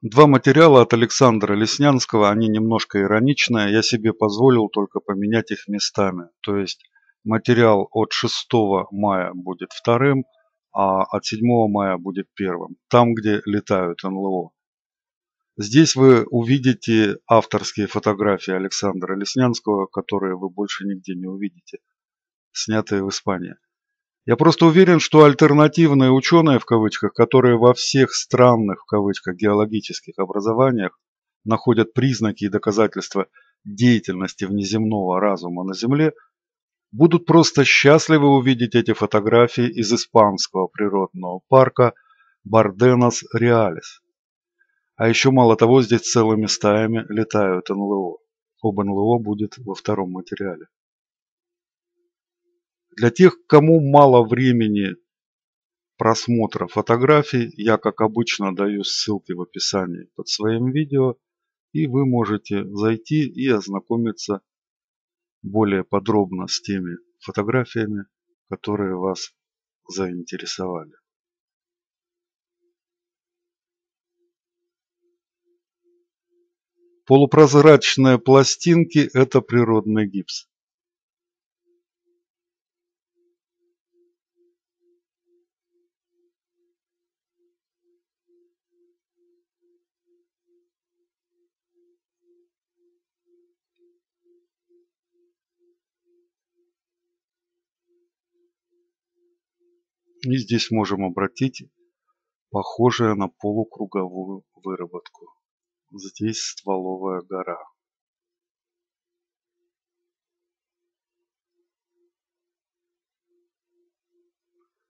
Два материала от Александра Леснянского, они немножко ироничные, я себе позволил только поменять их местами. То есть материал от 6 мая будет вторым, а от 7 мая будет первым, там, где летают НЛО. Здесь вы увидите авторские фотографии Александра Леснянского, которые вы больше нигде не увидите, снятые в Испании. Я просто уверен, что альтернативные ученые, в кавычках, которые во всех странных, в кавычках, геологических образованиях находят признаки и доказательства деятельности внеземного разума на Земле, будут просто счастливы увидеть эти фотографии из испанского природного парка Барденас Реалис. А еще мало того, здесь целыми стаями летают НЛО. Об НЛО будет во втором материале. Для тех, кому мало времени просмотра фотографий, я, как обычно, даю ссылки в описании под своим видео, и вы можете зайти и ознакомиться более подробно с теми фотографиями, которые вас заинтересовали. Полупрозрачные пластинки – это природный гипс. И здесь можем обратить похожее на полукруговую выработку. Здесь стволовая гора.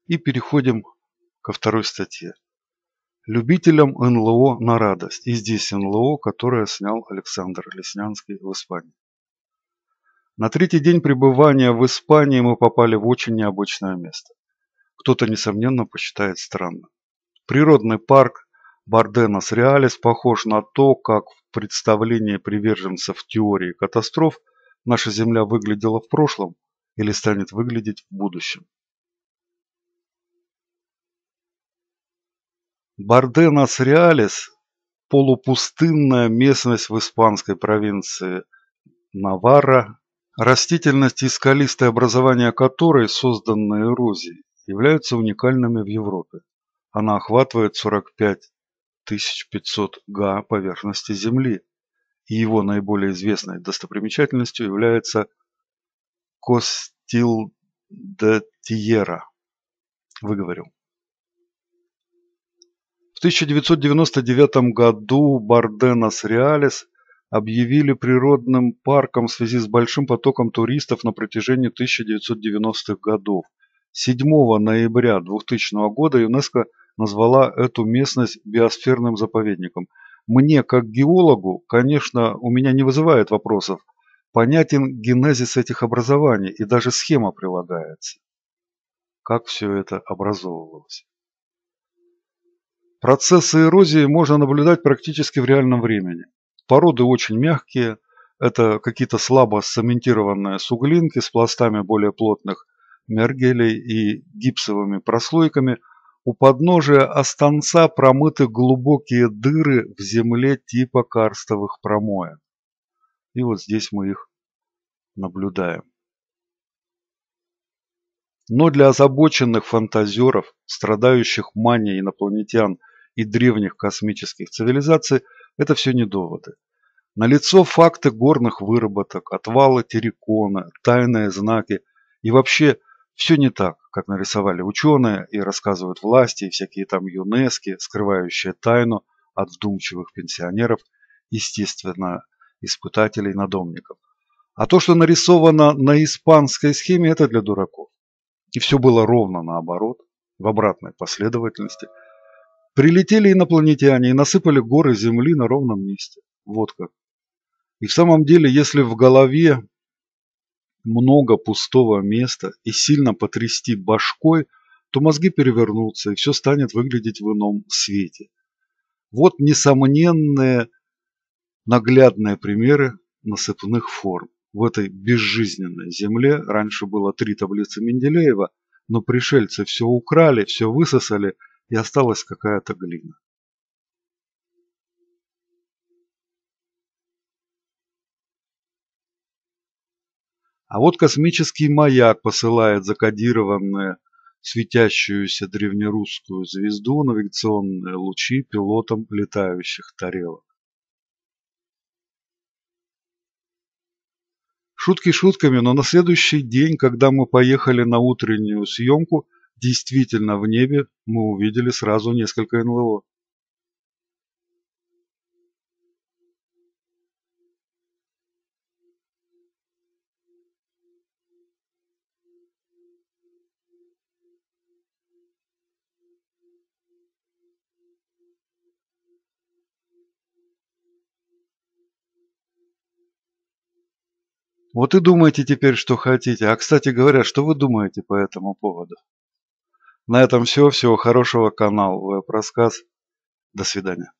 И переходим ко второй статье. Любителям НЛО на радость. И здесь НЛО, которое снял Александр Леснянский в Испании. На третий день пребывания в Испании мы попали в очень необычное место. Кто-то, несомненно, посчитает странным. Природный парк Барденас Реалис похож на то, как в представлении приверженцев теории катастроф наша Земля выглядела в прошлом или станет выглядеть в будущем. Барденас Реалис – полупустынная местность в испанской провинции Наварра, растительность и скалистое образование которой, созданные эрозией, являются уникальными в Европе. Она охватывает 45 500 га поверхности Земли, и его наиболее известной достопримечательностью является Костиль-де-Тиера. Выговорил. В 1999 году Барденас Реалис объявили природным парком в связи с большим потоком туристов на протяжении 1990-х годов. 7 ноября 2000 года ЮНЕСКО назвала эту местность биосферным заповедником. Мне, как геологу, конечно, у меня не вызывает вопросов. Понятен генезис этих образований, и даже схема прилагается. Как все это образовывалось? Процессы эрозии можно наблюдать практически в реальном времени. Породы очень мягкие, это какие-то слабо цементированные суглинки с пластами более плотных мергелей и гипсовыми прослойками. У подножия останца промыты глубокие дыры в земле типа карстовых промоин. И вот здесь мы их наблюдаем. Но для озабоченных фантазеров, страдающих манией инопланетян и древних космических цивилизаций, это все не доводы. Налицо факты горных выработок, отвала террикона, тайные знаки и вообще все не так, как нарисовали ученые и рассказывают власти, и всякие там ЮНЕСКО, скрывающие тайну от вдумчивых пенсионеров, естественно, испытателей, надомников. А то, что нарисовано на испанской схеме, это для дураков. И все было ровно наоборот, в обратной последовательности. Прилетели инопланетяне и насыпали горы земли на ровном месте. Вот как. И в самом деле, если в голове много пустого места и сильно потрясти башкой, то мозги перевернутся, и все станет выглядеть в ином свете. Вот несомненные наглядные примеры насыпных форм. В этой безжизненной земле раньше было 3 таблицы Менделеева, но пришельцы все украли, все высосали, и осталась какая-то глина. А вот космический маяк посылает закодированную светящуюся древнерусскую звезду навигационные лучи пилотам летающих тарелок. Шутки шутками, но на следующий день, когда мы поехали на утреннюю съемку, действительно в небе мы увидели сразу несколько НЛО. Вот и думайте теперь, что хотите. А, кстати говоря, что вы думаете по этому поводу? На этом все. Всего хорошего. Канал Веб Рассказ. До свидания.